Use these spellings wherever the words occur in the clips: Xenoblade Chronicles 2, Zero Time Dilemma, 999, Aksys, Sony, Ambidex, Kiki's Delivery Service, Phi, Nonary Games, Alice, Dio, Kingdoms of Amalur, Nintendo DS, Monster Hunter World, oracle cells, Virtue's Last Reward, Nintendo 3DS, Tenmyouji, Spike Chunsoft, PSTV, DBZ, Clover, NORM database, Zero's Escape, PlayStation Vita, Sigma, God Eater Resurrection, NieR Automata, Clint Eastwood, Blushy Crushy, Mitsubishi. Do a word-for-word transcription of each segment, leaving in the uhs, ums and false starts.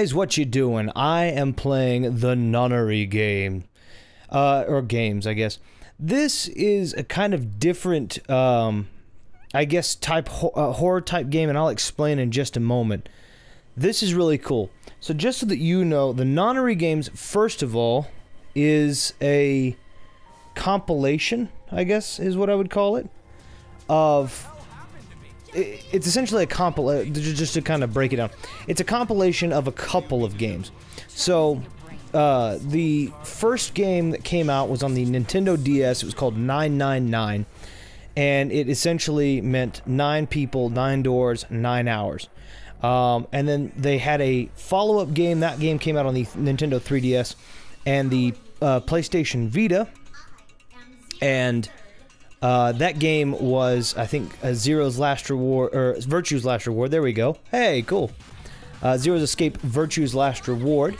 guys, what you doing? I am playing the Nonary game. Uh, or games, I guess. This is a kind of different, um, I guess, type ho uh, horror type game, and I'll explain in just a moment. This is really cool. So just so that you know, the Nonary games, first of all, is a compilation, I guess is what I would call it, of... It's essentially a compilation, just to kind of break it down. It's a compilation of a couple of games. So, uh, the first game that came out was on the Nintendo D S. It was called nine nine nine, and it essentially meant nine people, nine doors, nine hours. Um, and then they had a follow-up game. That game came out on the Nintendo three D S and the uh, PlayStation Vita, and... Uh, that game was, I think, uh, Zero's Last Reward, or Virtue's Last Reward, there we go. Hey, cool. Uh, Zero's Escape, Virtue's Last Reward,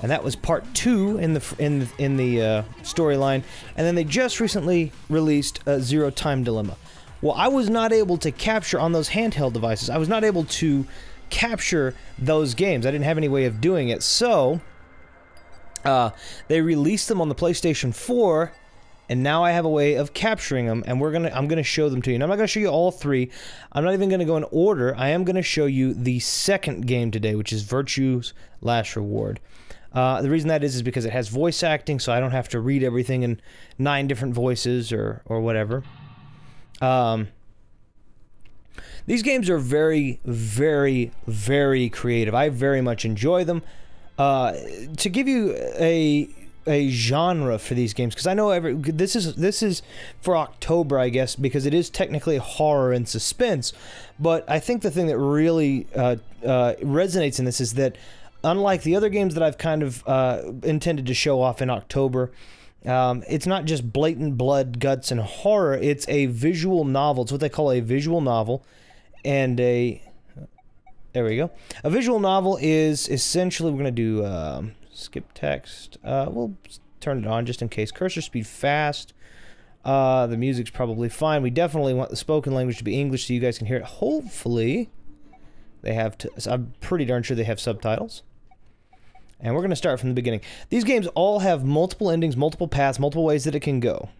and that was part two in the in the, in the uh, storyline. And then they just recently released uh, Zero Time Dilemma. Well, I was not able to capture on those handheld devices. I was not able to capture those games. I didn't have any way of doing it, so uh, they released them on the PlayStation four. And now I have a way of capturing them, and we're gonna I'm gonna show them to you. And I'm not gonna show you all three. I'm not even gonna go in order. I am gonna show you the second game today, which is Virtue's Last Reward. Uh, the reason that is is because it has voice acting, so I don't have to read everything in nine different voices or or whatever. Um, these games are very, very, very creative. I very much enjoy them. Uh, to give you a a genre for these games, because I know every this is this is for October, I guess, because it is technically horror and suspense, but I think the thing that really uh, uh, resonates in this is that, unlike the other games that I've kind of uh, intended to show off in October, um, it's not just blatant blood, guts, and horror. It's a visual novel. It's what they call a visual novel, and a there we go. A visual novel is essentially, we're going to do um, skip text. Uh, we'll turn it on just in case. Cursor speed fast. Uh, the music's probably fine. We definitely want the spoken language to be English so you guys can hear it. Hopefully, they have to. I'm pretty darn sure they have subtitles. And we're going to start from the beginning. These games all have multiple endings, multiple paths, multiple ways that it can go.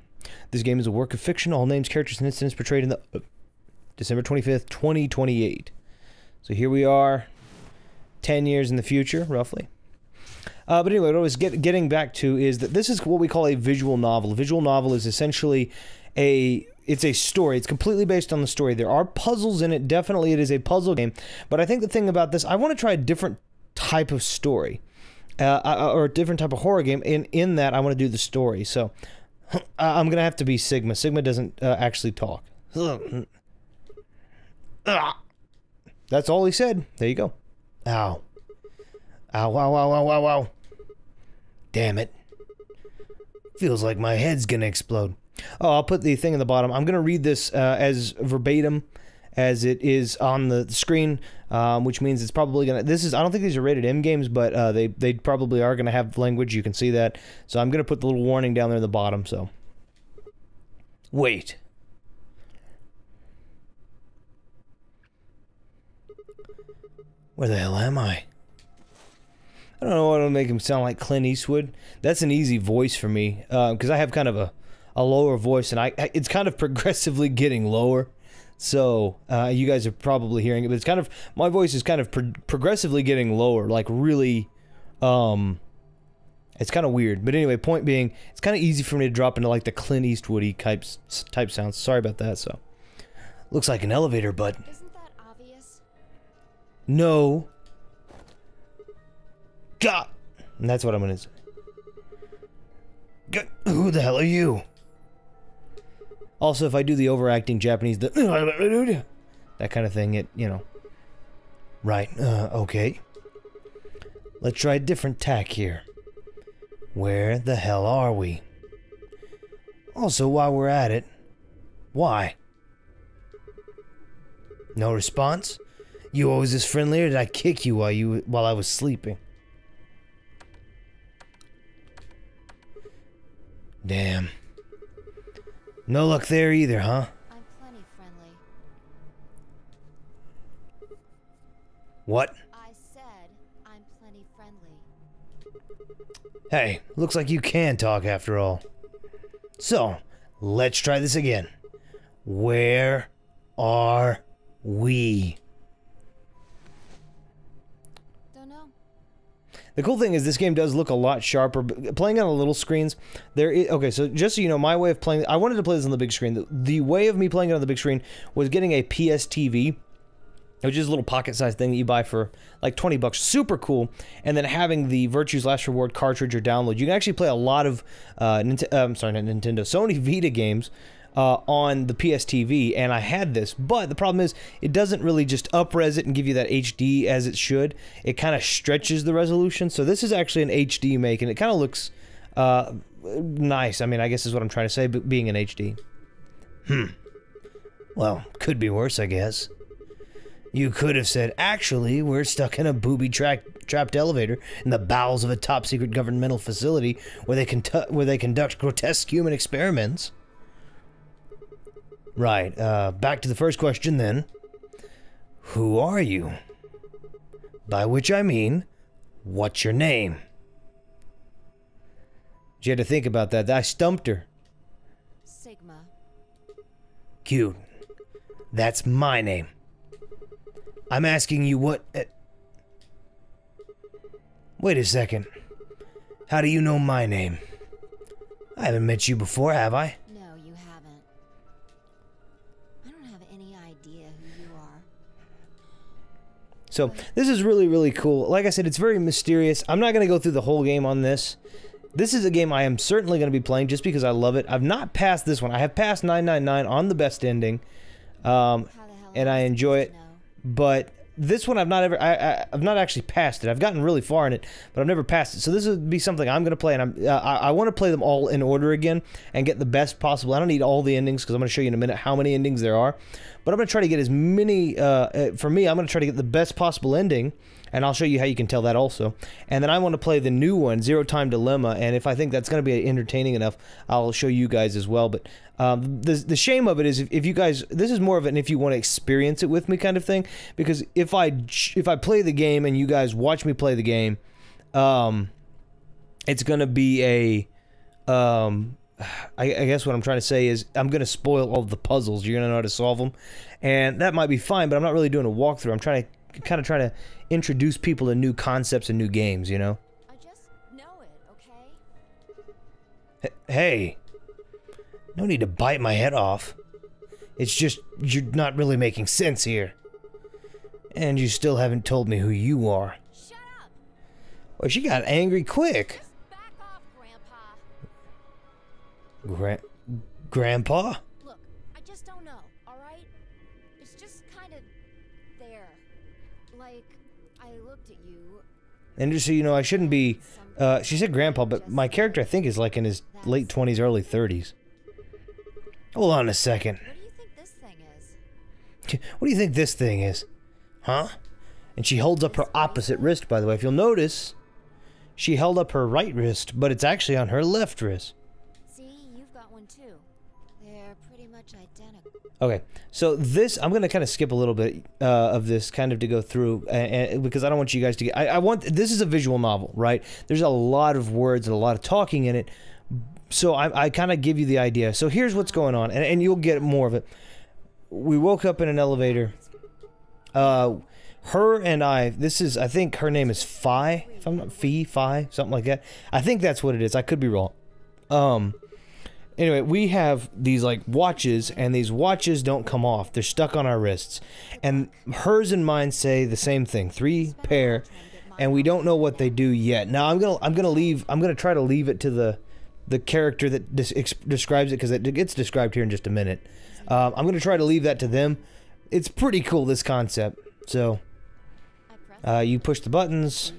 This game is a work of fiction. All names, characters, and incidents portrayed in the uh, December twenty-fifth, twenty twenty-eight. So here we are, ten years in the future, roughly. Uh, but anyway, what I was get, getting back to is that this is what we call a visual novel. A visual novel is essentially a, it's a story. It's completely based on the story. There are puzzles in it. Definitely it is a puzzle game. But I think the thing about this, I want to try a different type of story. Uh, or a different type of horror game. And in that, I want to do the story. So I'm going to have to be Sigma. Sigma doesn't uh, actually talk. That's all he said. There you go. Ow. Ow, ow, ow, ow, ow, ow. Damn it. Feels like my head's gonna explode. Oh, I'll put the thing in the bottom. I'm gonna read this uh, as verbatim as it is on the screen, um, which means it's probably gonna... This is... I don't think these are rated M games, but uh, they, they probably are gonna have language. You can see that. So I'm gonna put the little warning down there in the bottom, so... Wait. Where the hell am I? I don't know what to make him sound like Clint Eastwood. That's an easy voice for me, because uh, I have kind of a, a lower voice, and I, I it's kind of progressively getting lower. So, uh, you guys are probably hearing it, but it's kind of, my voice is kind of pro progressively getting lower, like really, um, it's kind of weird. But anyway, point being, it's kind of easy for me to drop into like the Clint Eastwood-y type, type sounds. Sorry about that, so. Looks like an elevator, but... Isn't that obvious? No. God, and that's what I'm gonna say. God, who the hell are you? Also, if I do the overacting Japanese, the that kind of thing, it you know. Right. Uh, okay. Let's try a different tack here. Where the hell are we? Also, while we're at it, why? No response? You always this friendly, or did I kick you while you while I was sleeping? Damn. No luck there either, huh? I'm plenty friendly. What? I said I'm plenty Hey, looks like you can talk after all. So, let's try this again. Where are we? Don't know. The cool thing is this game does look a lot sharper. Playing on the little screens, there is... Okay, so just so you know, my way of playing... I wanted to play this on the big screen. The, the way of me playing it on the big screen was getting a P S T V, which is a little pocket-sized thing that you buy for like twenty bucks. Super cool. And then having the Virtue's Last Reward cartridge or download, you can actually play a lot of uh, Nint I'm sorry, not Nintendo, Sony Vita games uh, on the P S T V. And I had this, but the problem is it doesn't really just up-res it and give you that H D as it should. It kind of stretches the resolution. So this is actually an H D make, and it kind of looks uh, nice. I mean, I guess is what I'm trying to say, but being an H D. Hmm. Well, could be worse, I guess. You could have said, actually, we're stuck in a booby-trapped elevator in the bowels of a top-secret governmental facility where they, condu where they conduct grotesque human experiments. Right, uh, back to the first question, then. Who are you? By which I mean, what's your name? She had to think about that. I stumped her. Sigma. Cute. That's my name. I'm asking you what... Uh, wait a second. How do you know my name? I haven't met you before, have I? No, you haven't. I don't have any idea who you are. So, this is really, really cool. Like I said, it's very mysterious. I'm not going to go through the whole game on this. This is a game I am certainly going to be playing just because I love it. I've not passed this one. I have passed nine nine nine on the best ending. Um, and I enjoy it. But this one I've not ever, I, I, I've not actually passed it. I've gotten really far in it, but I've never passed it. So this would be something I'm going to play, and I'm, uh, I, I want to play them all in order again and get the best possible. I don't need all the endings because I'm going to show you in a minute how many endings there are. But I'm going to try to get as many, uh, for me, I'm going to try to get the best possible ending, and I'll show you how you can tell that also. And then I want to play the new one, Zero Time Dilemma, and if I think that's going to be entertaining enough, I'll show you guys as well. But um, the, the shame of it is if, if you guys, this is more of an if you want to experience it with me kind of thing, because if I, if I play the game and you guys watch me play the game, um, it's going to be a... Um, I, I guess what I'm trying to say is I'm going to spoil all the puzzles. You're going to know how to solve them. And that might be fine, but I'm not really doing a walkthrough. I'm trying to kind of try to introduce people to new concepts and new games, you know? I just know it, okay? H hey. No need to bite my head off. It's just you're not really making sense here. And you still haven't told me who you are. Shut up. Well, she got angry quick. Gra Grandpa? Look, I just don't know, alright? It's just kind of there. Like, I looked at you. And just so you know, I shouldn't be... Uh, she said Grandpa, but my character, I think, is like in his late twenties, early thirties. Hold on a second. What do you think this thing is? What do you think this thing is? Huh? And she holds up her opposite wrist, by the way. If you'll notice, she held up her right wrist, but it's actually on her left wrist. Okay, so this, I'm going to kind of skip a little bit uh, of this kind of to go through, and, and, because I don't want you guys to get, I, I want, this is a visual novel, right? There's a lot of words and a lot of talking in it, so I, I kind of give you the idea. So here's what's going on, and, and you'll get more of it. We woke up in an elevator. Uh, her and I, this is, I think her name is Phi, if I'm not, Phi, Phi, something like that. I think that's what it is. I could be wrong. Um... Anyway, we have these, like, watches, and these watches don't come off. They're stuck on our wrists. And hers and mine say the same thing. Three pair, and we don't know what they do yet. Now, I'm gonna, I'm gonna leave, I'm gonna try to leave it to the, the character that describes it, because it gets described here in just a minute. Um, I'm gonna try to leave that to them. It's pretty cool, this concept. So, uh, you push the buttons.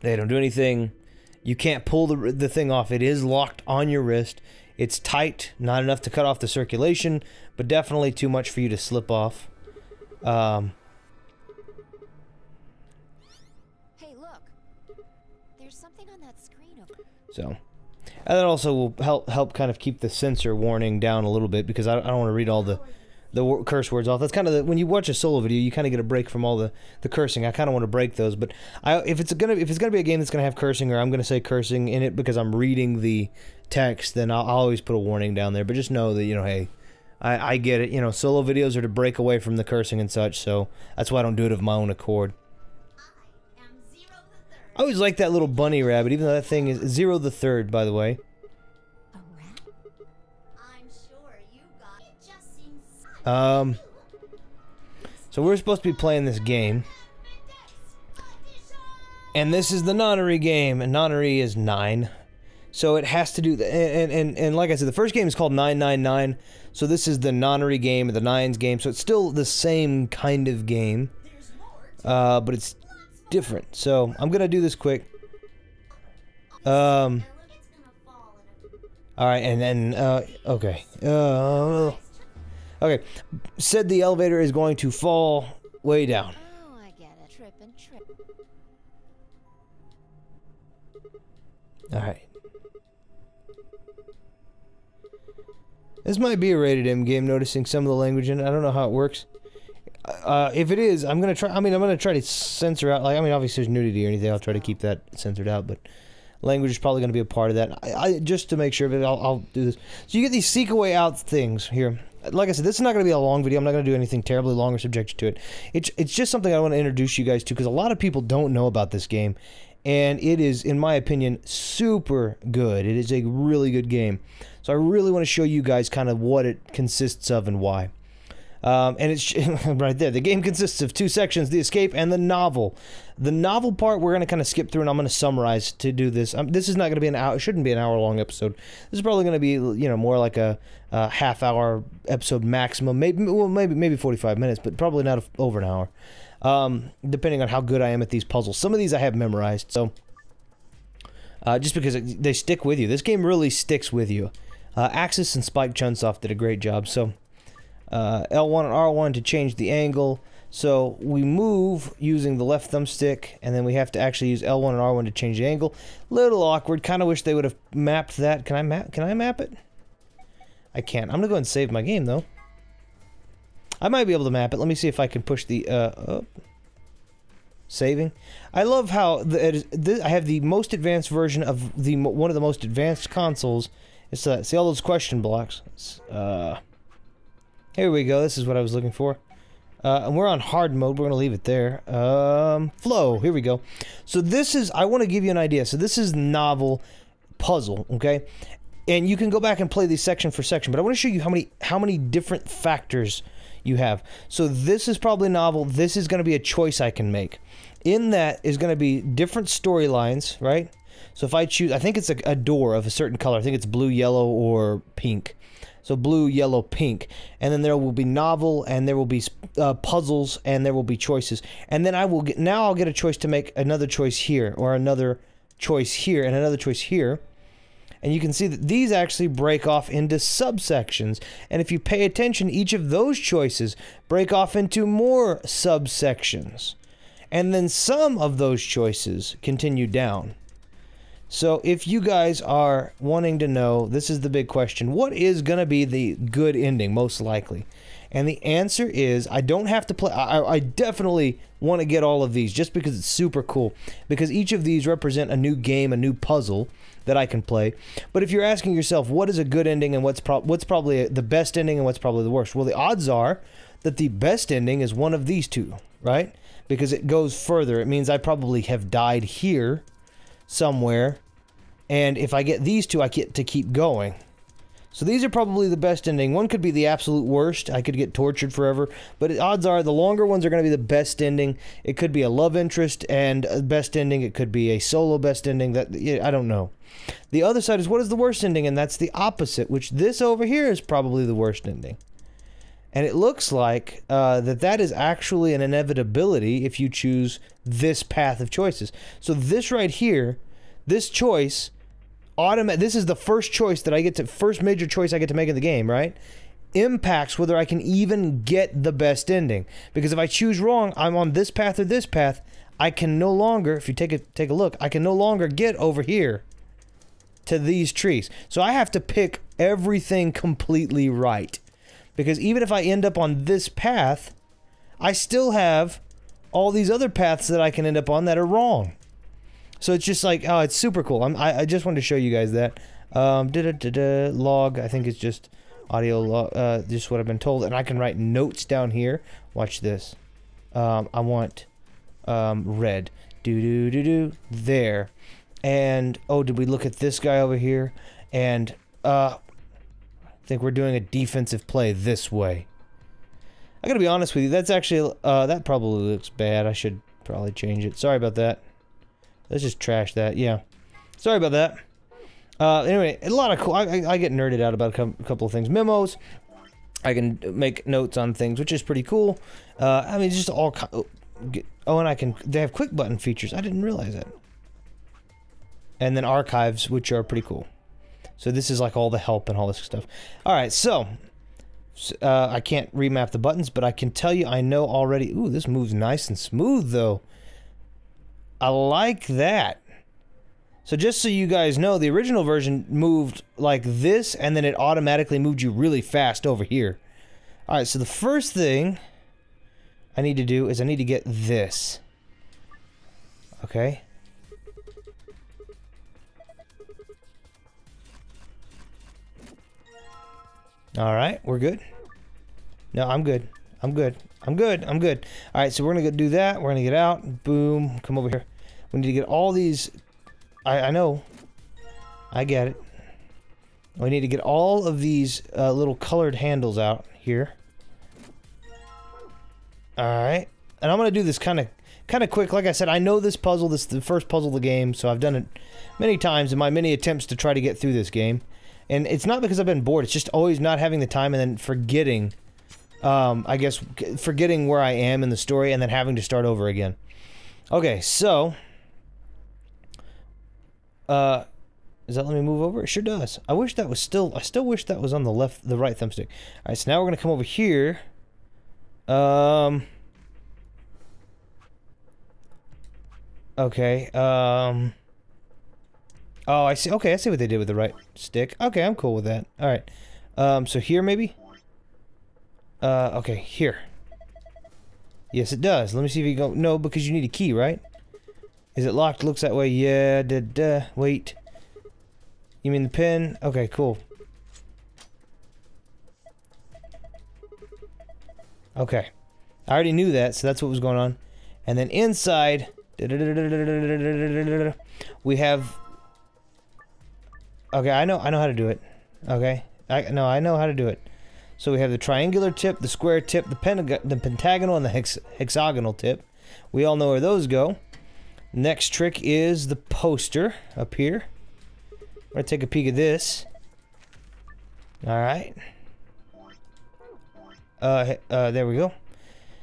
They don't do anything. You can't pull the, the thing off. It is locked on your wrist. It's tight, not enough to cut off the circulation, but definitely too much for you to slip off. Um, hey, look. There's something on that screen over there. So, and that also will help help kind of keep the censor warning down a little bit because I, I don't want to read all the the curse words off. That's kind of the, when you watch a solo video, you kind of get a break from all the the cursing. I kind of want to break those, but I if it's gonna if it's gonna be a game that's gonna have cursing, or I'm gonna say cursing in it because I'm reading the text, then I'll, I'll always put a warning down there. But just know that, you know, hey, I I get it. You know, solo videos are to break away from the cursing and such, so that's why I don't do it of my own accord. I am Zero the Third. I always like that little bunny rabbit, even though that thing is Zero the Third, by the way. Um, so we're supposed to be playing this game, and this is the Nonary game, and Nonary is nine, so it has to do, the, and, and, and like I said, the first game is called nine nine nine, so this is the Nonary game, or the Nines game, so it's still the same kind of game, uh, but it's different, so I'm gonna do this quick, um, alright, and then, uh, okay, uh, Okay, said the elevator is going to fall way down. Oh, I get a trip and trip. All right. This might be a rated M game, noticing some of the language in it. I don't know how it works. Uh, if it is, I'm going to try, I mean, I'm going to try to censor out, like, I mean, obviously there's nudity or anything, I'll try to keep that censored out, but language is probably going to be a part of that. I, I just to make sure of it, I'll, I'll do this. So you get these seek away out things here. Like I said, this is not going to be a long video. I'm not going to do anything terribly long or subject you to it. It's, it's just something I want to introduce you guys to, because a lot of people don't know about this game. And it is, in my opinion, super good. It is a really good game. So I really want to show you guys kind of what it consists of and why. Um, and it's right there. The game consists of two sections, the escape and the novel. The novel part we're going to kind of skip through, and I'm going to summarize to do this. Um, this is not going to be an hour, it shouldn't be an hour long episode. This is probably going to be, you know, more like a, a half hour episode maximum. Maybe, well, maybe, maybe forty-five minutes, but probably not a, over an hour. Um, depending on how good I am at these puzzles. Some of these I have memorized, so. Uh, just because it, they stick with you. This game really sticks with you. Uh, Aksys and Spike Chunsoft did a great job, so. Uh, L one and R one to change the angle, so we move using the left thumbstick, and then we have to actually use L one and R one to change the angle. Little awkward, kind of wish they would have mapped that. Can I map, can I map it? I can't. I'm gonna go ahead and save my game, though. I might be able to map it. Let me see if I can push the, uh, up. Saving. I love how the, it is, this, I have the most advanced version of the, one of the most advanced consoles. It's, uh, see all those question blocks? It's, uh... Here we go, this is what I was looking for. Uh, and we're on hard mode, we're gonna leave it there. Um, flow, here we go. So this is, I wanna give you an idea. So this is novel puzzle, okay? And you can go back and play these section for section, but I wanna show you how many, how many different factors you have. So this is probably novel, this is gonna be a choice I can make. In that is gonna be different storylines, right? So if I choose, I think it's a, a door of a certain color, I think it's blue, yellow, or pink. So blue, yellow, pink, and then there will be novel, and there will be uh, puzzles, and there will be choices, and then I will get, now I'll get a choice to make another choice here, or another choice here, and another choice here, and you can see that these actually break off into subsections, and if you pay attention, each of those choices break off into more subsections, and then some of those choices continue down. So if you guys are wanting to know, this is the big question, what is going to be the good ending, most likely? And the answer is, I don't have to play, I, I definitely want to get all of these, just because it's super cool. Because each of these represent a new game, a new puzzle that I can play. But if you're asking yourself, what is a good ending and what's, pro what's probably the best ending and what's probably the worst? Well, the odds are that the best ending is one of these two, right? Because it goes further, it means I probably have died here. Somewhere, and if I get these two, I get to keep going. So these are probably the best ending. One could be the absolute worst. I could get tortured forever, but odds are the longer ones are going to be the best ending. It could be a love interest and a best ending. It could be a solo best ending. That I don't know. The other side is what is the worst ending, and that's the opposite, which this over here is probably the worst ending. And it looks like uh, that that is actually an inevitability if you choose this path of choices. So this right here, this choice, automa- this is the first choice that I get to, first major choice I get to make in the game, right? Impacts whether I can even get the best ending. Because if I choose wrong, I'm on this path or this path, I can no longer, if you take a, take a look, I can no longer get over here to these trees. So I have to pick everything completely right. Because even if I end up on this path, I still have all these other paths that I can end up on that are wrong. So it's just like, oh, it's super cool. I'm, I, I just wanted to show you guys that. Um, da, da, da, da, log, I think it's just audio log, uh, just what I've been told. And I can write notes down here. Watch this. Um, I want um, red. Do, do, do, do. There. And, oh, did we look at this guy over here? And, uh, I think we're doing a defensive play this way. I gotta be honest with you, that's actually, uh, that probably looks bad. I should probably change it. Sorry about that. Let's just trash that, yeah. Sorry about that. Uh, anyway, a lot of cool, I, I, I get nerded out about a couple of things. Memos, I can make notes on things, which is pretty cool. Uh, I mean, just all, oh, and I can, they have quick button features. I didn't realize that. And then archives, which are pretty cool. So this is like all the help and all this stuff. All right, so uh, I can't remap the buttons, but I can tell you I know already. Ooh, this moves nice and smooth, though. I like that. So just so you guys know, the original version moved like this, and then it automatically moved you really fast over here. All right, so the first thing I need to do is I need to get this. Okay. Alright, we're good. No, I'm good. I'm good. I'm good. I'm good. Alright, so we're gonna go do that. We're gonna get out. Boom. Come over here. We need to get all these... I, I know. I get it. We need to get all of these uh, little colored handles out here. Alright. And I'm gonna do this kind of kind of quick. Like I said, I know this puzzle. This is the first puzzle of the game, so I've done it many times in my many attempts to try to get through this game. And it's not because I've been bored, it's just always not having the time and then forgetting, um, I guess, forgetting where I am in the story and then having to start over again. Okay, so, uh, does that let me move over? It sure does. I wish that was still, I still wish that was on the left, the right thumbstick. Alright, so now we're going to come over here. Um, okay, um... Oh, I see. Okay, I see what they did with the right stick. Okay, I'm cool with that. All right. Um, so here, maybe? Uh, okay, here. Yes, it does. Let me see if you go... No, because you need a key, right? Is it locked? Looks that way. Yeah, da, da. Wait. You mean the pin? Okay, cool. Okay. I already knew that, so that's what was going on. And then inside... Da, da, da, da, da, da, da, da, da, we have... Okay, I know I know how to do it. Okay, I no, I know how to do it. So we have the triangular tip, the square tip, the pentagon, the pentagonal, and the hex hexagonal tip. We all know where those go. Next trick is the poster up here. I'm gonna take a peek at this. All right. Uh, uh, there we go.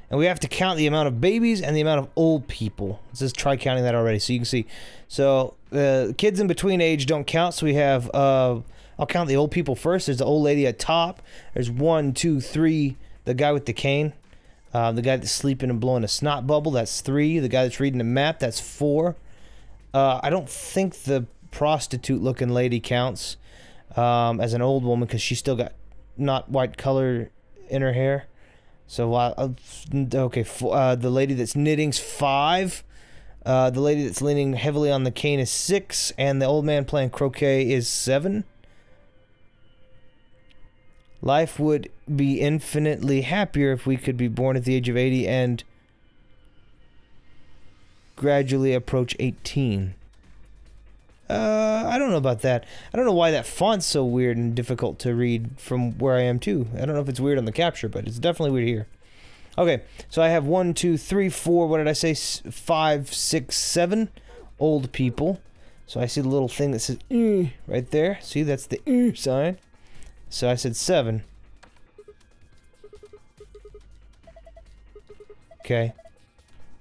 And we have to count the amount of babies and the amount of old people. Let's just try counting that already so you can see. So, uh, kids in between age don't count, so we have, uh, I'll count the old people first. There's the old lady at top. There's one, two, three. The guy with the cane. Uh, the guy that's sleeping and blowing a snot bubble, that's three. The guy that's reading the map, that's four. Uh, I don't think the prostitute-looking lady counts um, as an old woman because she's still got not white color in her hair. So, uh, okay, uh, the lady that's knitting's five, uh, the lady that's leaning heavily on the cane is six, and the old man playing croquet is seven. Life would be infinitely happier if we could be born at the age of eighty and gradually approach eighteen. Uh, I don't know about that. I don't know why that font's so weird and difficult to read from where I am, too. I don't know if it's weird on the capture, but it's definitely weird here. Okay, so I have one, two, three, four, what did I say? Five, six, seven old people. So I see the little thing that says, mm, right there. See, that's the mm sign. So I said seven. Okay.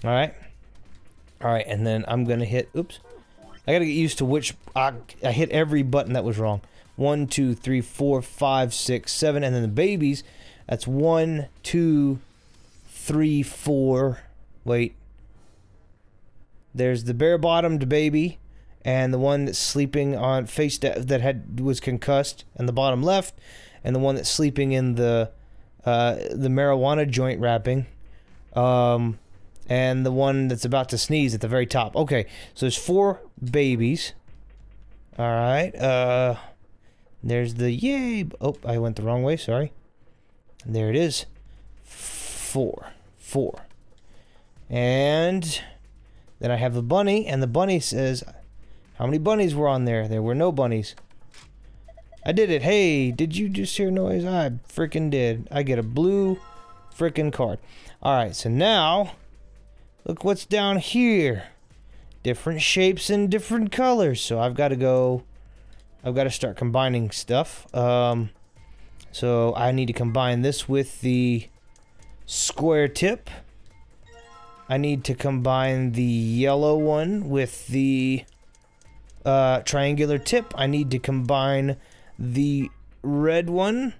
All right. All right, and then I'm going to hit, oops. I gotta get used to which I, I hit every button that was wrong. One, two, three, four, five, six, seven, and then the babies. That's one, two, three, four. Wait. There's the bare-bottomed baby, and the one that's sleeping on face that that had was concussed, and the bottom left, and the one that's sleeping in the uh, the marijuana joint wrapping, um, and the one that's about to sneeze at the very top. Okay, so there's four babies. All right, uh, there's the yay. Oh, I went the wrong way, sorry. There it is. Four. Four. And then I have the bunny, and the bunny says, how many bunnies were on there? There were no bunnies. I did it. Hey, did you just hear noise? I freaking did. I get a blue freaking card. Alright, so now, look what's down here. Different shapes and different colors. So I've got to go, I've got to start combining stuff. Um, so I need to combine this with the square tip. I need to combine the yellow one with the uh, triangular tip. I need to combine the red one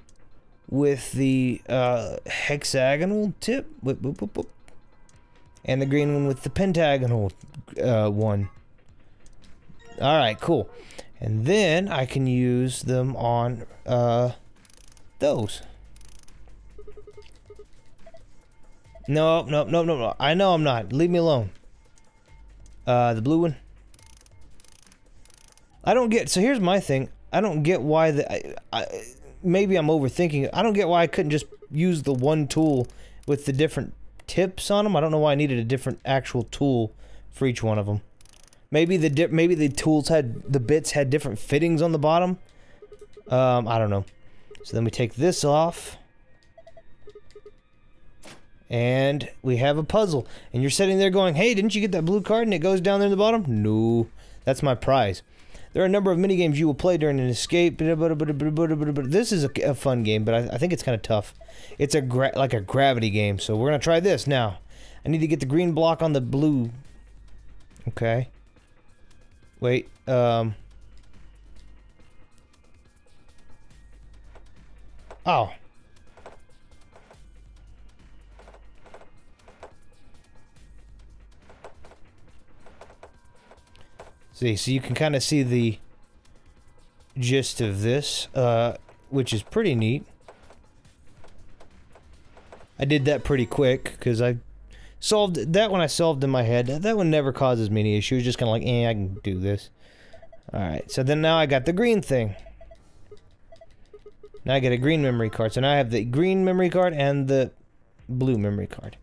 with the uh, hexagonal tip. Whoop, whoop, whoop, whoop. And the green one with the pentagonal uh, one. Alright, cool. And then I can use them on uh, those. No, no, no, no, no. I know I'm not. Leave me alone. Uh, the blue one. I don't get... So here's my thing. I don't get why the... I, I, maybe I'm overthinking it. I don't get why I couldn't just use the one tool with the different tips on them. I don't know why I needed a different actual tool for each one of them. Maybe the dip, maybe the tools had... The bits had different fittings on the bottom. Um, I don't know. So then we take this off. And we have a puzzle. And you're sitting there going, hey, didn't you get that blue card? And it goes down there in the bottom? No. That's my prize. There are a number of minigames you will play during an escape. This is a fun game, but I think it's kind of tough. It's a gra like a gravity game, so we're going to try this now. I need to get the green block on the blue. Okay. Wait. Um. Oh. See, so you can kind of see the gist of this, uh, which is pretty neat. I did that pretty quick, because I solved... That one I solved in my head. That one never causes me any issues. Just kind of like, eh, I can do this. Alright, so then now I got the green thing. Now I get a green memory card. So now I have the green memory card and the blue memory card.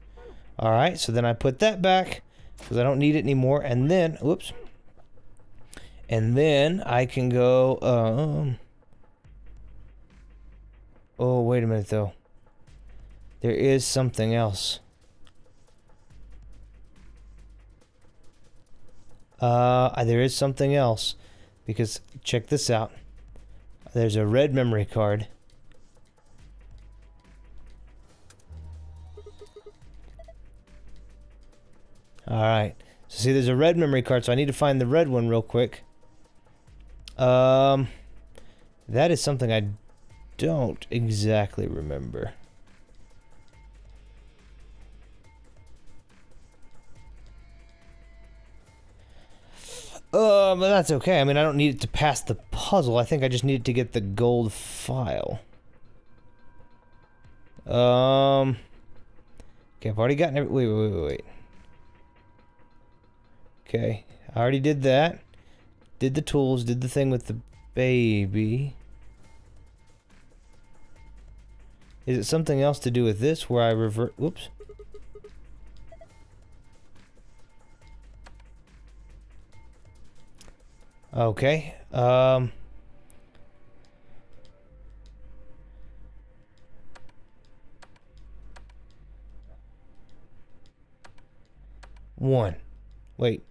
Alright, so then I put that back, because I don't need it anymore. And then... Whoops. And then I can go, um, oh, wait a minute, though. There is something else. Uh, there is something else. Because, check this out. There's a red memory card. Alright. So, see, there's a red memory card, so I need to find the red one real quick. Um, that is something I don't exactly remember. Uh, but that's okay. I mean, I don't need it to pass the puzzle. I think I just need to get the gold file. Um, okay, I've already gotten every- wait, wait, wait, wait. Okay, I already did that. Did the tools, did the thing with the baby. Is it something else to do with this where I revert? Whoops. Okay. Um. One. Wait.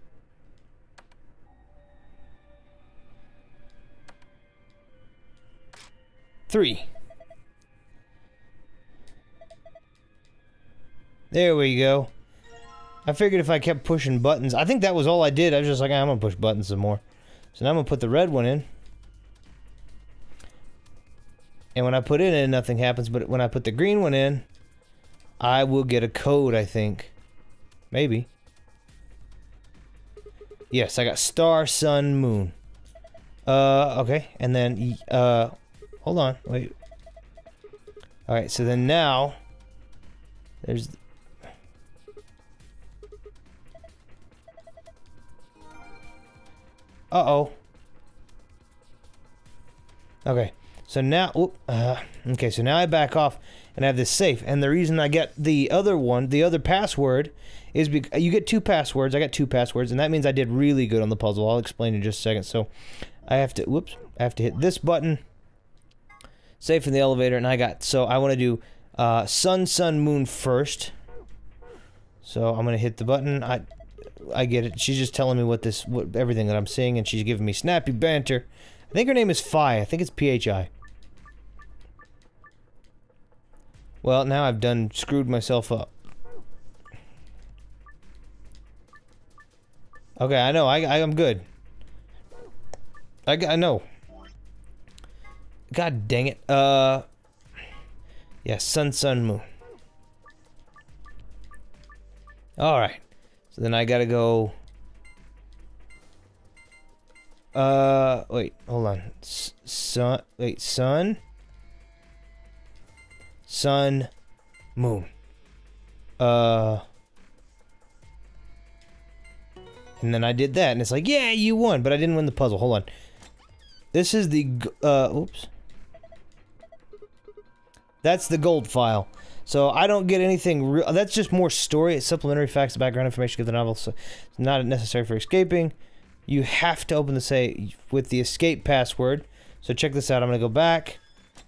Three. There we go. I figured if I kept pushing buttons, I think that was all I did. I was just like, I'm gonna push buttons some more. So now I'm gonna put the red one in. And when I put it in, nothing happens. But when I put the green one in, I will get a code, I think. Maybe. Yes, I got star, sun, moon. Uh, okay. And then, uh... Hold on, wait. Uh, Alright, so then now there's Uh-oh. Okay. So now, whoop, uh, okay, so now I back off and I have this safe. And the reason I get the other one, the other password, is because you get two passwords. I got two passwords, and that means I did really good on the puzzle. I'll explain in just a second. So I have to, whoops, I have to hit this button, safe in the elevator, and I got, so I want to do uh, sun, sun, moon first. So I'm going to hit the button. I, I get it. She's just telling me what this, what, everything that I'm seeing, and she's giving me snappy banter. I think her name is Phi. I think it's P H I. Well, now I've done screwed myself up. Okay, I know. I, I I'm good. I I know. God dang it. Uh. Yeah, sun, sun, moon. All right. So then I gotta go. Uh, wait, hold on. S sun, wait, sun, sun, moon. Uh, and then I did that, and it's like, yeah, you won, but I didn't win the puzzle. Hold on. This is the, uh, oops. That's the gold file. So I don't get anything real. That's just more story. It's supplementary facts, background information of the novel, so it's not necessary for escaping. You have to open the safe with the escape password. So check this out. I'm going to go back,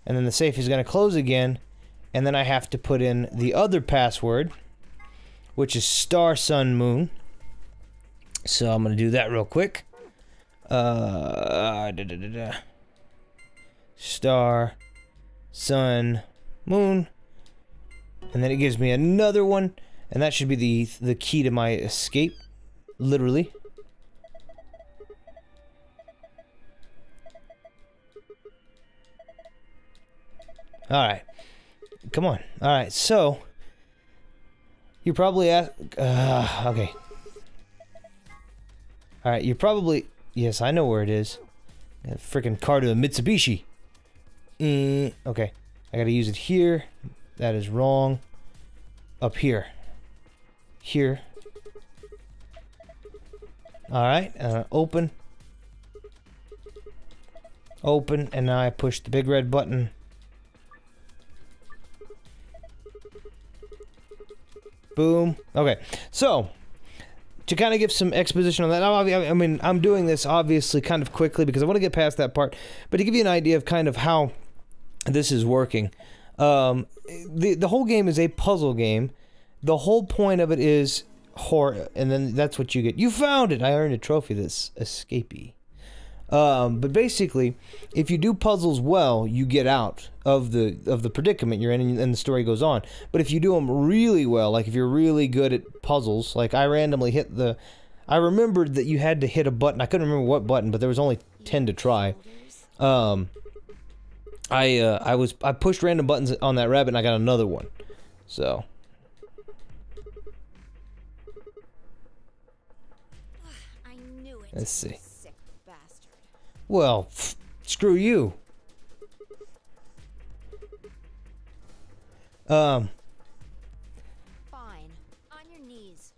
and then the safe is going to close again, and then I have to put in the other password, which is star, sun, moon. So I'm going to do that real quick. Uh, da, da, da, da. Star, sun, moon, and then it gives me another one, and that should be the the key to my escape, literally. Alright, come on. Alright, so you're probably ask, uh, okay. Alright, you're probably, yes, I know where it is. That freaking car to a Mitsubishi. Mm, okay, I gotta use it here. That is wrong. Up here. Here. Alright, uh, open. Open, and now I push the big red button. Boom. Okay, so to kind of give some exposition on that, I mean, I'm doing this obviously kind of quickly because I want to get past that part, but to give you an idea of kind of how this is working, um, the, the whole game is a puzzle game. The whole point of it is horror, and then that's what you get. You found it! I earned a trophy that's escapee. Um, but basically, if you do puzzles well, you get out of the of the predicament you're in, and, and the story goes on. But if you do them really well, like if you're really good at puzzles, like I randomly hit the, I remembered that you had to hit a button. I couldn't remember what button, but there was only ten to try. Um, I uh, I was I pushed random buttons on that rabbit, and I got another one. So. I knew it. Let's see. Well, pff, screw you. Um. Fine. On your knees.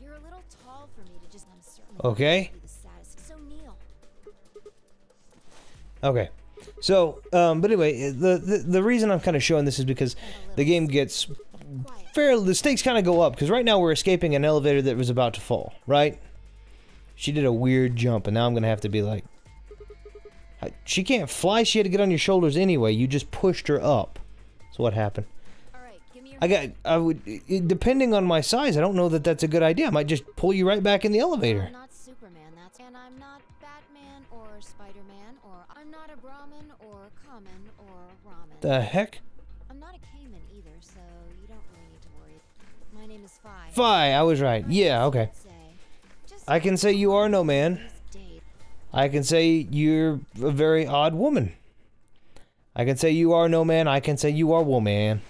You're a little tall for me to just. I'm certainly okay. Not the saddest, so kneel. Okay. So, um, but anyway, the, the the reason I'm kind of showing this is because the game gets fairly. The stakes kind of go up because right now we're escaping an elevator that was about to fall. Right. She did a weird jump, and now I'm going to have to be like... She can't fly. She had to get on your shoulders anyway. You just pushed her up. That's what happened. All right, give me your I got... I would... Depending on my size, I don't know that that's a good idea. I might just pull you right back in the elevator. I'm not Superman, that's... And I'm not Batman or Spider-Man or... I'm not a Brahmin or Kamen or Ramen. The heck? I'm not a Kamen either, so you don't really need to worry. My name is Phi. Phi, I was right. Yeah, okay. I can say you are no man. I can say you're a very odd woman. I can say you are no man. I can say you are woman.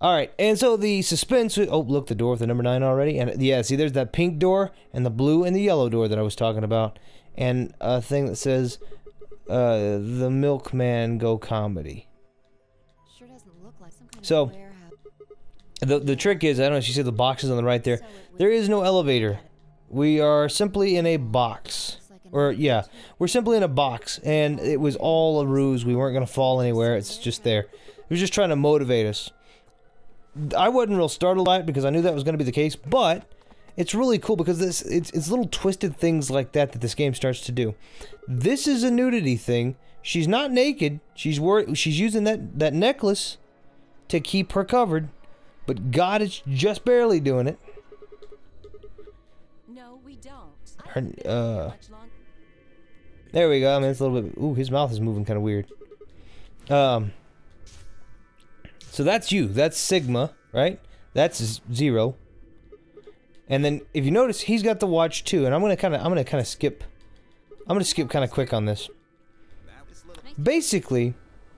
Alright, and so the suspense... Oh, look, the door with the number nine already. And yeah, see, there's that pink door and the blue and the yellow door that I was talking about. And a thing that says, uh, the milkman go comedy. So the the trick is, I don't know if you see the boxes on the right there. There is no elevator. We are simply in a box. Or yeah, we're simply in a box, and it was all a ruse. We weren't gonna fall anywhere. It's just there. It was just trying to motivate us. I wasn't real startled by it because I knew that was gonna be the case, but it's really cool because this it's it's little twisted things like that that this game starts to do. This is a nudity thing. She's not naked. She's wor she's using that that necklace to keep her covered, but God is just barely doing it. No, we don't. Her, uh, there we go. I mean, it's a little bit. Ooh, his mouth is moving kind of weird. Um. So that's you. That's Sigma, right? That's Zero. And then, if you notice, he's got the watch too. And I'm gonna kind of, I'm gonna kind of skip. I'm gonna skip kind of quick on this. Basically,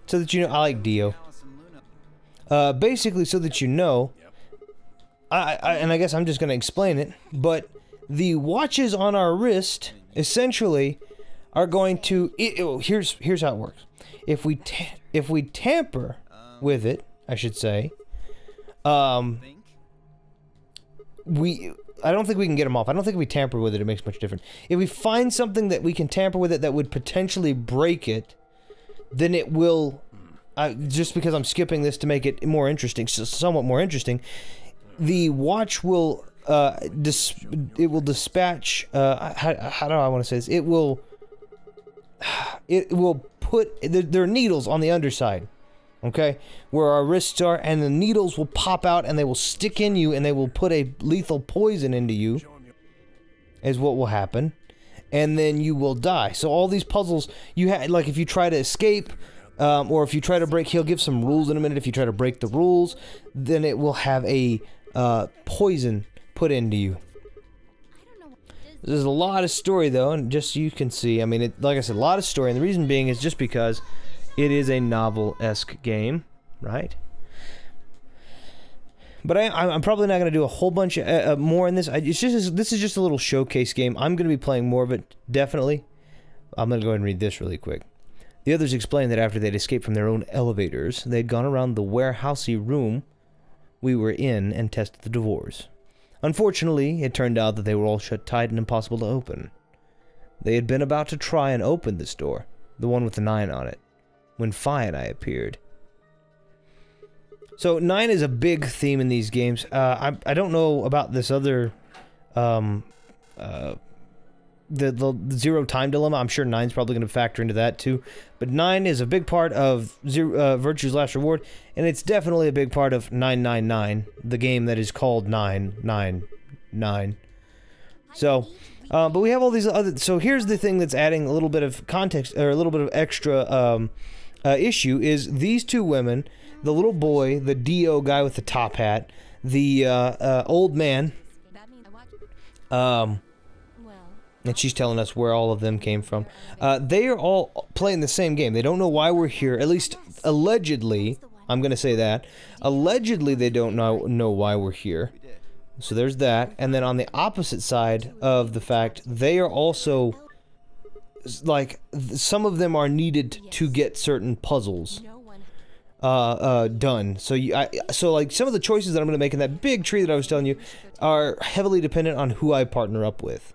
so that you know, I like Dio. Uh, basically, so that you know, I, I and I guess I'm just gonna explain it. But the watches on our wrist, essentially, are going to. It, it, here's here's how it works. If we ta if we tamper with it, I should say. Um, we I don't think we can get them off. I don't think if we tamper with it, it makes much difference. If we find something that we can tamper with it that would potentially break it, then it will. Uh, just because I'm skipping this to make it more interesting, somewhat more interesting, the watch will. Uh, dis it will dispatch. Uh, how, how do I want to say this? It will. It will put there, there are needles on the underside, okay, where our wrists are, and the needles will pop out and they will stick in you and they will put a lethal poison into you. Is what will happen, and then you will die. So all these puzzles you had, like if you try to escape. Um, or if you try to break, he'll give some rules in a minute. If you try to break the rules, then it will have a uh, poison put into you. There's a lot of story though, and just so you can see, I mean, it, like I said, a lot of story, and the reason being is just because it is a novel-esque game, right? But I, I'm probably not going to do a whole bunch of, uh, more in this. I, it's just this is just a little showcase game. I'm going to be playing more of it, definitely. I'm going to go ahead and read this really quick. The others explained that after they'd escaped from their own elevators, they'd gone around the warehousey room we were in and tested the doors. Unfortunately, it turned out that they were all shut tight and impossible to open. They had been about to try and open this door, the one with the nine on it, when Phi and I appeared. So, nine is a big theme in these games. Uh, I, I don't know about this other... Um, uh, The, the Zero Time Dilemma, I'm sure nine's probably going to factor into that too. But nine is a big part of Zero, uh, Virtue's Last Reward, and it's definitely a big part of nine nine nine, the game that is called nine nine nine. So, uh, but we have all these other... So here's the thing that's adding a little bit of context, or a little bit of extra um, uh, issue, is these two women, the little boy, the Dio guy with the top hat, the uh, uh, old man... Um... And she's telling us where all of them came from. Uh, they are all playing the same game. They don't know why we're here. At least, allegedly, I'm going to say that. Allegedly, they don't know, know why we're here. So there's that. And then on the opposite side of the fact, they are also... Like, some of them are needed to get certain puzzles uh, uh, done. So, you, I, so, like, some of the choices that I'm going to make in that big tree that I was telling you are heavily dependent on who I partner up with.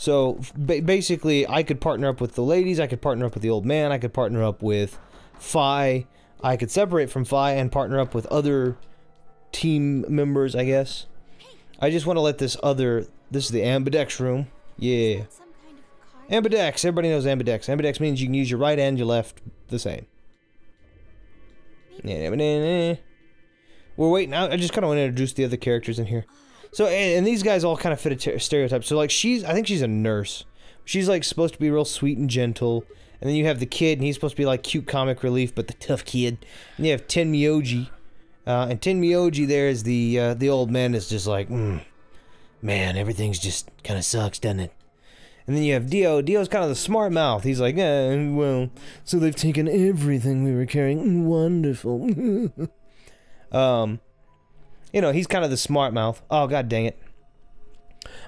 So, ba basically, I could partner up with the ladies, I could partner up with the old man, I could partner up with Phi, I could separate from Phi and partner up with other team members, I guess. I just want to let this other... This is the Ambidex room. Yeah. Ambidex! Everybody knows Ambidex. Ambidex means you can use your right and your left the same. We're waiting out. I just kind of want to introduce the other characters in here. So, and, and these guys all kind of fit a stereotype. So, like, she's, I think she's a nurse. She's, like, supposed to be real sweet and gentle. And then you have the kid, and he's supposed to be, like, cute comic relief, but the tough kid. And you have Tenmyouji. Uh, and Tenmyouji there is the, uh, the old man that's just like, mm, man, everything's just kind of sucks, doesn't it? And then you have Dio. Dio's kind of the smart mouth. He's like, eh, well, so they've taken everything we were carrying. Wonderful. um... You know, he's kind of the smart mouth. Oh, god dang it.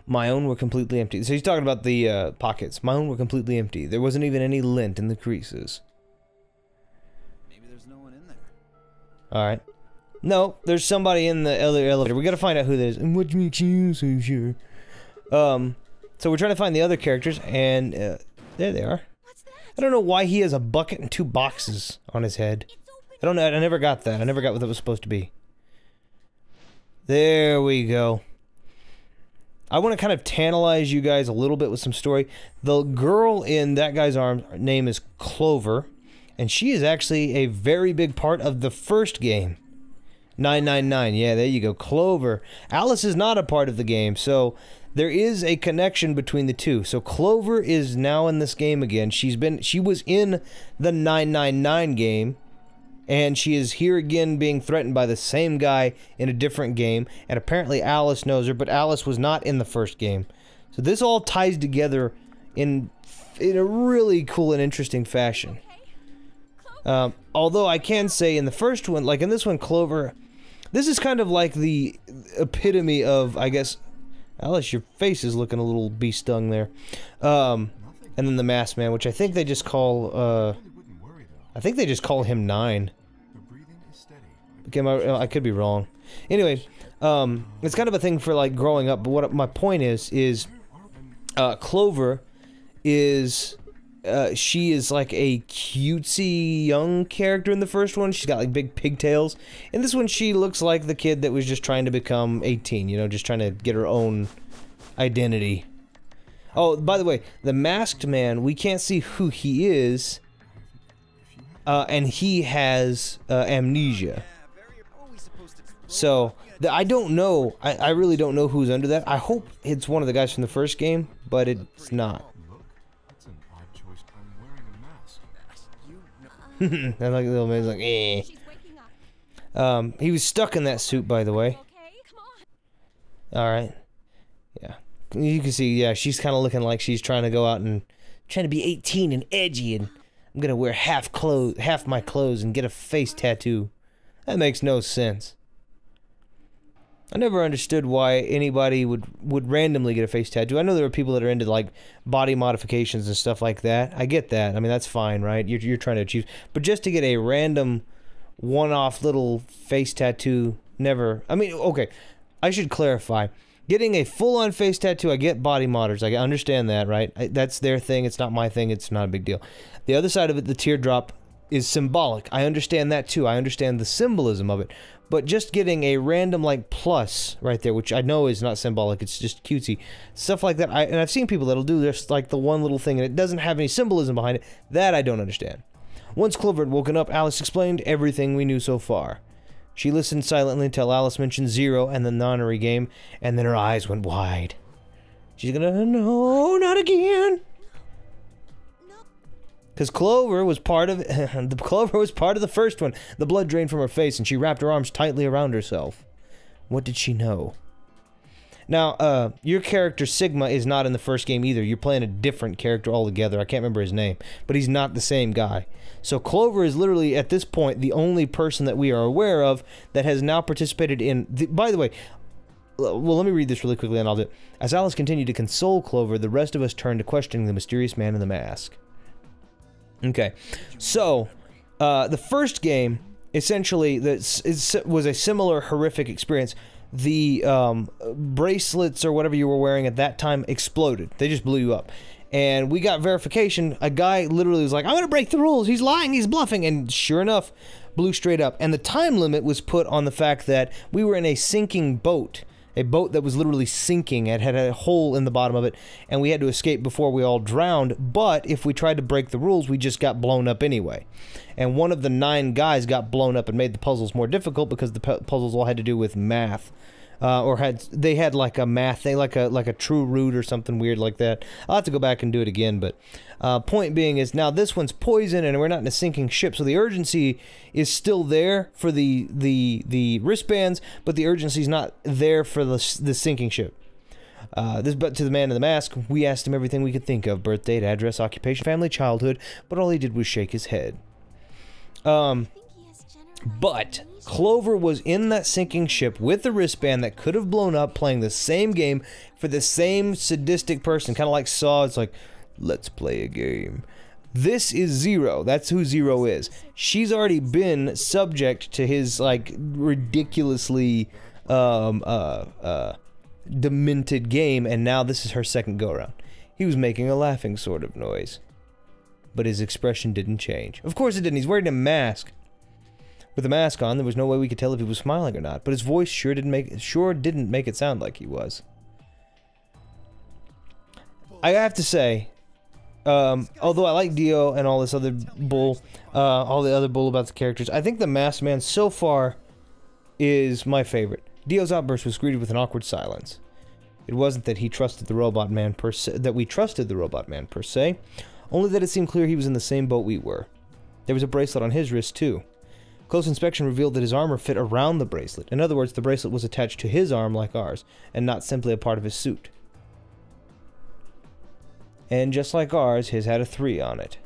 My own were completely empty. So he's talking about the uh, pockets. My own were completely empty. There wasn't even any lint in the creases. Maybe there's no one in there. Alright. No, there's somebody in the other elevator. We gotta find out who that is. And what makes you so sure? Um, so we're trying to find the other characters, and, uh, there they are. I don't know why he has a bucket and two boxes on his head. I don't know, I never got that. I never got what that was supposed to be. There we go. I want to kind of tantalize you guys a little bit with some story. The girl in that guy's arms, her name is Clover, and she is actually a very big part of the first game. nine nine nine, yeah, there you go, Clover. Alice is not a part of the game, so there is a connection between the two. So Clover is now in this game again. She's been, she was in the nine nine nine game, and she is here again being threatened by the same guy in a different game, and apparently Alice knows her, but Alice was not in the first game. So this all ties together in in a really cool and interesting fashion. Um, although I can say in the first one, like in this one, Clover, this is kind of like the epitome of, I guess, Alice, your face is looking a little bee stung there. Um, and then the Masked Man, which I think they just call, uh, I think they just call him Nine. Okay, my, I could be wrong. Anyway, um, it's kind of a thing for like growing up, but what my point is, is, uh, Clover is... Uh, she is like a cutesy young character in the first one. She's got like big pigtails. In this one, she looks like the kid that was just trying to become eighteen, you know, just trying to get her own identity. Oh, by the way, the Masked Man, we can't see who he is, uh, and he has uh, amnesia. So, the, I don't know, I, I really don't know who's under that. I hope it's one of the guys from the first game, but it's not. And like the little man's like, eh. Um, he was stuck in that suit, by the way. Alright. Yeah. You can see, yeah, she's kind of looking like she's trying to go out and... trying to be eighteen and edgy, and I'm gonna wear half clothes, half my clothes and get a face tattoo. That makes no sense. I never understood why anybody would, would randomly get a face tattoo. I know there are people that are into, like, body modifications and stuff like that. I get that. I mean, that's fine, right? You're, you're trying to achieve... But just to get a random, one-off little face tattoo, never... I mean, okay, I should clarify. Getting a full-on face tattoo, I get body modders. I understand that, right? I, that's their thing. It's not my thing. It's not a big deal. The other side of it, the teardrop, is symbolic. I understand that, too. I understand the symbolism of it. But just getting a random, like, plus right there, which I know is not symbolic, it's just cutesy. Stuff like that, I, and I've seen people that'll do this, like, the one little thing, and it doesn't have any symbolism behind it. That I don't understand. Once Clover had woken up, Alice explained everything we knew so far. She listened silently until Alice mentioned Zero and the Nonary game, and then her eyes went wide. She's gonna, no, not again! Because Clover was part of the Clover was part of the first one. The blood drained from her face, and she wrapped her arms tightly around herself. What did she know? Now, uh, your character Sigma is not in the first game either. You're playing a different character altogether. I can't remember his name, but he's not the same guy. So Clover is literally at this point the only person that we are aware of that has now participated in. The, by the way. Well, let me read this really quickly, and I'll do it. As Alice continued to console Clover, the rest of us turned to questioning the mysterious man in the mask. Okay, so, uh, the first game, essentially, that was a similar horrific experience. The, um, bracelets or whatever you were wearing at that time exploded. They just blew you up. And we got verification. A guy literally was like, I'm gonna break the rules, he's lying, he's bluffing, and sure enough, blew straight up. And the time limit was put on the fact that we were in a sinking boat. A boat that was literally sinking and had a hole in the bottom of it, and we had to escape before we all drowned, but if we tried to break the rules, we just got blown up anyway. And one of the nine guys got blown up and made the puzzles more difficult because the pu puzzles all had to do with math. Uh, or had, they had like a math thing, like a, like a true root or something weird like that. I'll have to go back and do it again, but uh, point being is now this one's poison and we're not in a sinking ship, so the urgency is still there for the, the, the wristbands, but the urgency's not there for the, the sinking ship. Uh, this, but to the man in the mask, we asked him everything we could think of, birth date, address, occupation, family, childhood, but all he did was shake his head. Um, but... Clover was in that sinking ship with the wristband that could have blown up playing the same game for the same sadistic person. Kind of like Saw, it's like, let's play a game. This is Zero. That's who Zero is. She's already been subject to his, like, ridiculously um, uh, uh, demented game, and now this is her second go-round. He was making a laughing sort of noise, but his expression didn't change. Of course it didn't. He's wearing a mask. With the mask on, there was no way we could tell if he was smiling or not, but his voice sure didn't make sure didn't make it sound like he was. I have to say, um, although I like Dio and all this other bull, uh, all the other bull about the characters, I think the Masked Man so far is my favorite. Dio's outburst was greeted with an awkward silence. It wasn't that he trusted the robot man per se, that we trusted the robot man per se, only that it seemed clear he was in the same boat we were. There was a bracelet on his wrist too. Close inspection revealed that his armor fit around the bracelet. In other words, the bracelet was attached to his arm like ours, and not simply a part of his suit. And just like ours, his had a three on it.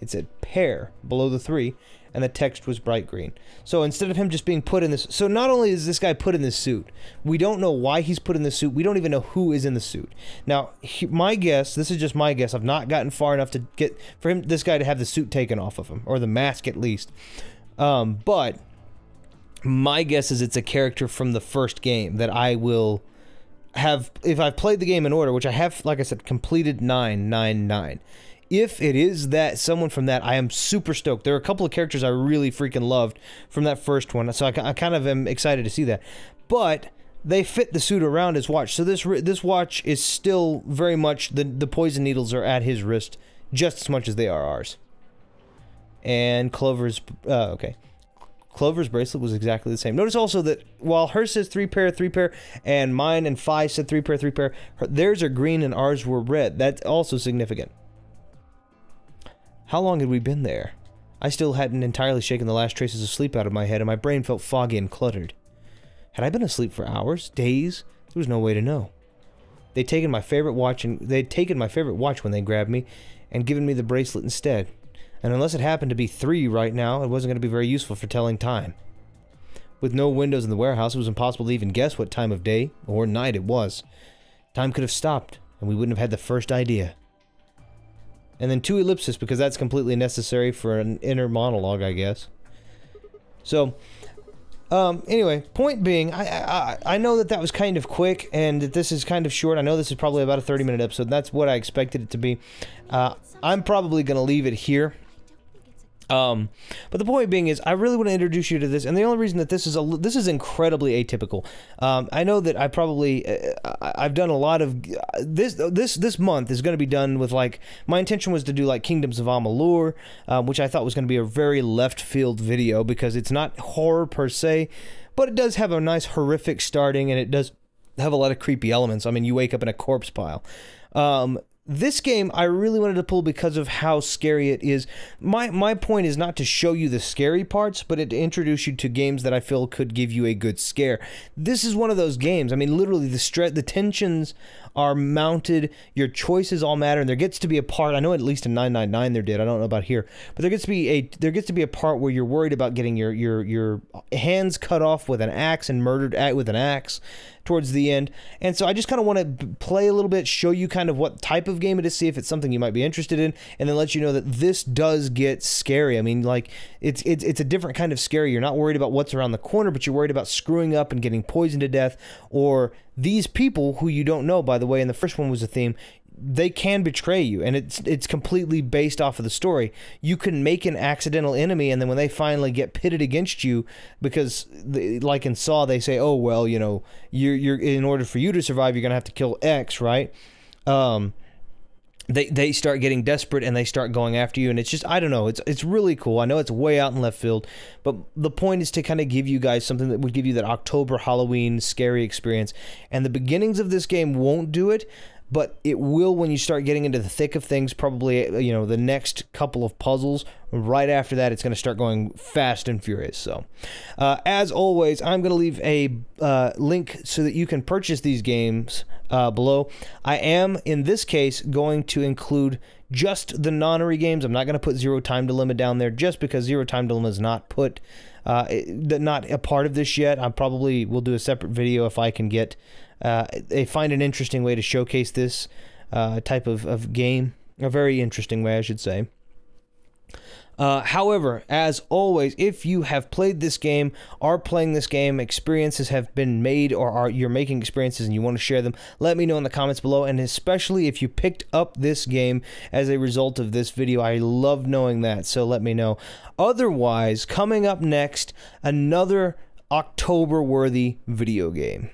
It said pair below the three, and the text was bright green. So instead of him just being put in this... So not only is this guy put in this suit, we don't know why he's put in this suit, we don't even know who is in the suit. Now, he, my guess, this is just my guess, I've not gotten far enough to get... For him, this guy to have the suit taken off of him, or the mask at least. Um, but, my guess is it's a character from the first game that I will... have, if I've played the game in order, which I have, like I said, completed nine nine nine. If it is that someone from that, I am super stoked. There are a couple of characters I really freaking loved from that first one, so I, I kind of am excited to see that. But they fit the suit around his watch, so this this watch is still very much the the poison needles are at his wrist just as much as they are ours. And Clover's uh, okay. Clover's bracelet was exactly the same. Notice also that while hers says three pair, three pair, and mine and Phi said three pair, three pair, her, theirs are green and ours were red. That's also significant. How long had we been there? I still hadn't entirely shaken the last traces of sleep out of my head, and my brain felt foggy and cluttered. Had I been asleep for hours, days? There was no way to know. They'd taken my favorite watch, and they'd taken my favorite watch when they grabbed me, and given me the bracelet instead. And unless it happened to be three right now, it wasn't going to be very useful for telling time. With no windows in the warehouse, it was impossible to even guess what time of day or night it was. Time could have stopped, and we wouldn't have had the first idea. And then two ellipses, because that's completely necessary for an inner monologue, I guess. So, um, anyway, point being, I, I, I know that that was kind of quick, and that this is kind of short. I know this is probably about a thirty minute episode, and that's what I expected it to be. Uh, I'm probably going to leave it here. Um, but the point being is, I really want to introduce you to this, and the only reason that this is a this is incredibly atypical. Um, I know that I probably uh, I've done a lot of uh, this this this month is going to be done with, like, my intention was to do like Kingdoms of Amalur, uh, which I thought was going to be a very left field video because it's not horror per se, but it does have a nice horrific starting and it does have a lot of creepy elements. I mean, you wake up in a corpse pile. Um, This game I really wanted to pull because of how scary it is. My my point is not to show you the scary parts, but it, to introduce you to games that I feel could give you a good scare. This is one of those games. I mean, literally, the stre the tensions are mounted. Your choices all matter, and there gets to be a part. I know at least in nine nine nine there did. I don't know about here, but there gets to be a there gets to be a part where you're worried about getting your your your hands cut off with an axe and murdered at, with an axe towards the end. And so I just kind of want to play a little bit, show you kind of what type of game it is, see if it's something you might be interested in, and then let you know that this does get scary. I mean, like, it's it's it's a different kind of scary. You're not worried about what's around the corner, but you're worried about screwing up and getting poisoned to death, or these people who you don't know, by the way, and the first one was a theme, they can betray you, and it's it's completely based off of the story. You can make an accidental enemy, and then when they finally get pitted against you, because they, like in Saw, they say, oh, well, you know, you're, you're in order for you to survive, you're gonna have to kill X, right? Um, They, they start getting desperate and they start going after you, and it's just, I don't know, it's it's really cool. I know it's way out in left field, but the point is to kind of give you guys something that would give you that October Halloween scary experience, and the beginnings of this game won't do it, but it will when you start getting into the thick of things, probably, you know, the next couple of puzzles. Right after that, it's going to start going fast and furious. So, uh, as always, I'm going to leave a uh, link so that you can purchase these games uh, below. I am, in this case, going to include just the Nonary games. I'm not going to put Zero Time Dilemma down there just because Zero Time Dilemma is not put, uh, not a part of this yet. I probably will do a separate video if I can get... Uh, they find an interesting way to showcase this uh, type of, of game A very interesting way, I should say. Uh, however, as always, if you have played this game, are playing this game, experiences have been made, or are you're making experiences and you want to share them, let me know in the comments below, and especially if you picked up this game as a result of this video. I love knowing that, so let me know. Otherwise, coming up next, another October-worthy video game.